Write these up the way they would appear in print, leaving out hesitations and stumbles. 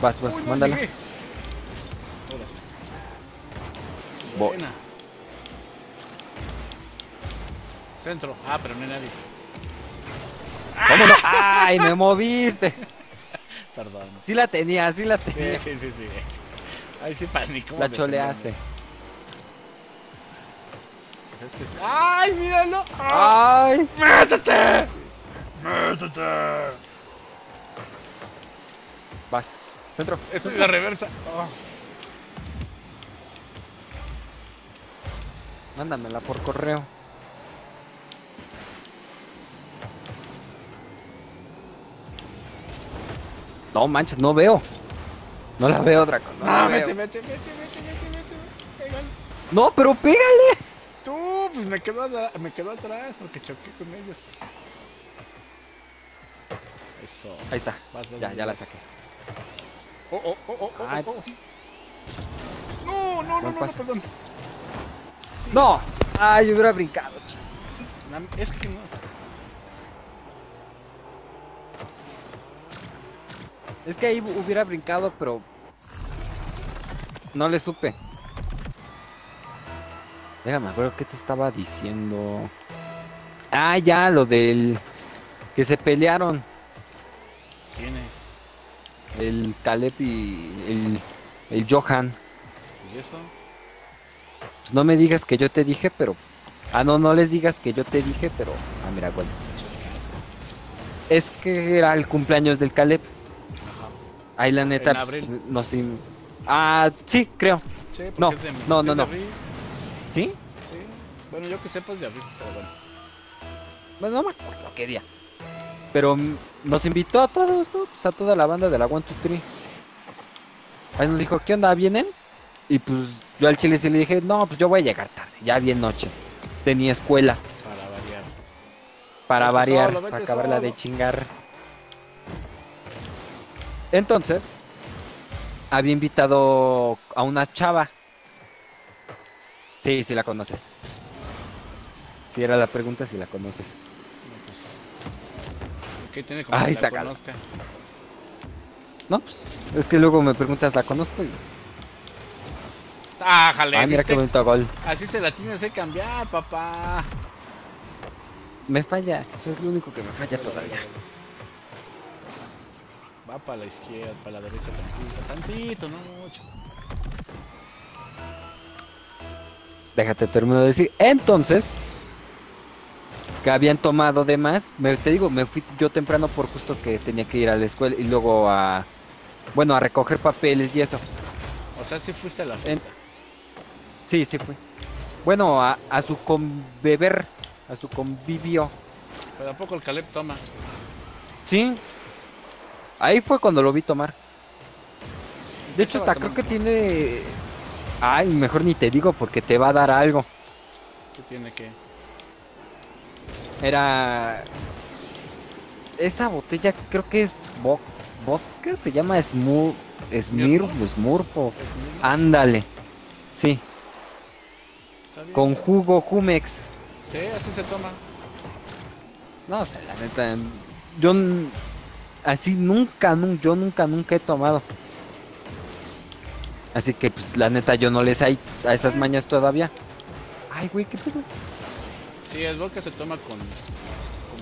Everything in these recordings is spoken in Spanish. Vas, uy, mándala. No, ahora sí. Buena. Centro. Ah, pero no hay nadie. ¿Cómo no? ¡Ay, me moviste! Perdón. Sí la tenía, sí la tenía. Sí. Ay, sí, pánico. La choleaste. Pues es que sí. ¡Ay, míralo! ¡Ay! ¡Métete! ¡Métete! Vas. Centro. Esto es la reversa. Oh. Mándamela por correo. No manches, no veo. No la veo, Draco. No, mete. No, pero pégale. Tú, pues me quedo atrás porque choqué con ellos. Eso. Ahí está. Vas, ya la saqué. Oh. No, perdón. Sí. No. Ay, yo hubiera brincado. Es que no. Es que ahí hubiera brincado, pero no le supe. Déjame acuerdo qué te estaba diciendo. Ah, ya, lo del que se pelearon. ¿Quién es? El Caleb y el Johan. ¿Y eso? Pues no me digas que yo te dije, pero... Ah, no les digas que yo te dije, pero... Ah, mira, güey. Es que era el cumpleaños del Caleb. Ahí la neta, pues, no sé. Sí. Ah, sí, creo. Sí, no, es de no. De abril. ¿Sí? Sí. Bueno, yo que sepa es de abril, pero bueno. Bueno, no me acuerdo qué día. Pero nos invitó a todos, ¿no? Pues a toda la banda de la 1, 2, 3. Ahí nos dijo, ¿qué onda? ¿Vienen? Y pues yo al chile sí le dije, no, pues yo voy a llegar tarde, ya bien noche. Tenía escuela. Para variar. Para acabarla de chingar. Entonces, había invitado a una chava. Sí la conoces. Si era la pregunta, si la conoces. ¿Qué tiene como que la conozca? No, pues, es que luego me preguntas, ¿la conozco? Y... Ah, jale. Ay, mira qué bonito gol. Así se la tienes que cambiar, papá. Me falla, es lo único que me falla todavía. Va para la izquierda, para la derecha, tantito, no mucho. Déjate, termino de decir. Entonces, que habían tomado de más. Te digo, me fui yo temprano por justo que tenía que ir a la escuela y luego a... Bueno, a recoger papeles y eso. O sea, sí fuiste a la fiesta. Sí fui. Bueno, a su beber, a su convivio. Pero tampoco el Caleb toma. Sí. Ahí fue cuando lo vi tomar. De hecho, hasta creo que tiene... Ay, mejor ni te digo porque te va a dar algo. ¿Qué tiene qué? Era... Esa botella creo que es... ¿Vodka? Se llama Smurfo. Ándale. Sí. Con jugo Jumex. Sí, así se toma. No, o sea, la neta... Yo... Así nunca he tomado. Así que, pues, la neta, yo no les hay a esas mañas todavía. Ay, güey, ¿qué pedo? Sí, es lo que se toma con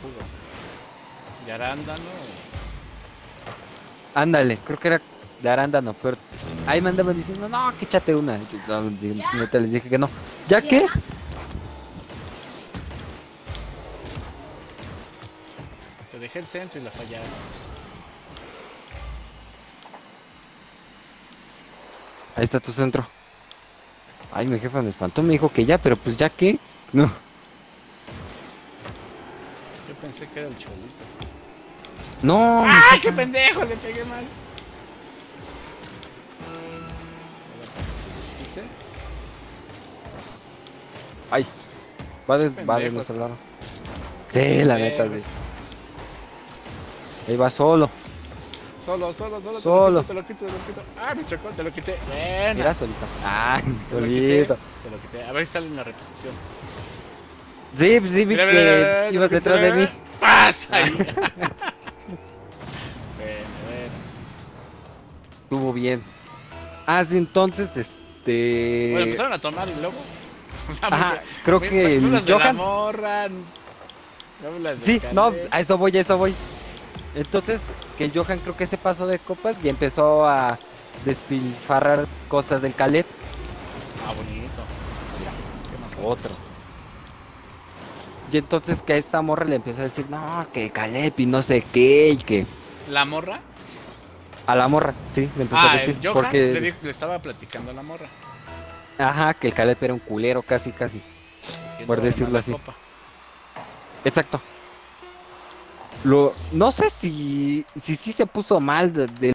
jugo. De arándano. Ándale, creo que era de arándano, pero... Ahí me andaban diciendo, no, que échate una. Neta, les dije que no. ¿Ya qué? Dejé el centro y la fallaste. Ahí está tu centro. Ay, mi jefa me espantó, me dijo que ya, pero pues ya que no. Yo pensé que era el cholito. No. ¡Ay, qué pendejo! Le pegué mal. Ay, va de nuestro lado. Sí, la neta, sí. Ahí va solo. Solo. Te lo quito. Ah, me chocó, te lo quité. Buena. Mira, solito. Ay, solito. Te lo quité. A ver si sale una repetición. Sí, vi que ibas detrás de mí. ¡Pasa! Bueno. estuvo bien. Así entonces, bueno, empezaron a tomar y luego. Ajá, creo que Johan. Sí, no, a eso voy, a eso voy. Entonces, que Johan creo que se pasó de copas y empezó a despilfarrar cosas del Caleb. Ah, bonito. Mira, ¿qué más hay? Otro. Y entonces que a esta morra le empieza a decir, no, que Caleb y no sé qué, y que... ¿La morra? A la morra, sí, le empezó a decir. Johan porque... le estaba platicando a la morra. Ajá, que el Caleb era un culero casi, casi. Por decirlo así. Copa. Exacto. No sé si se puso mal de...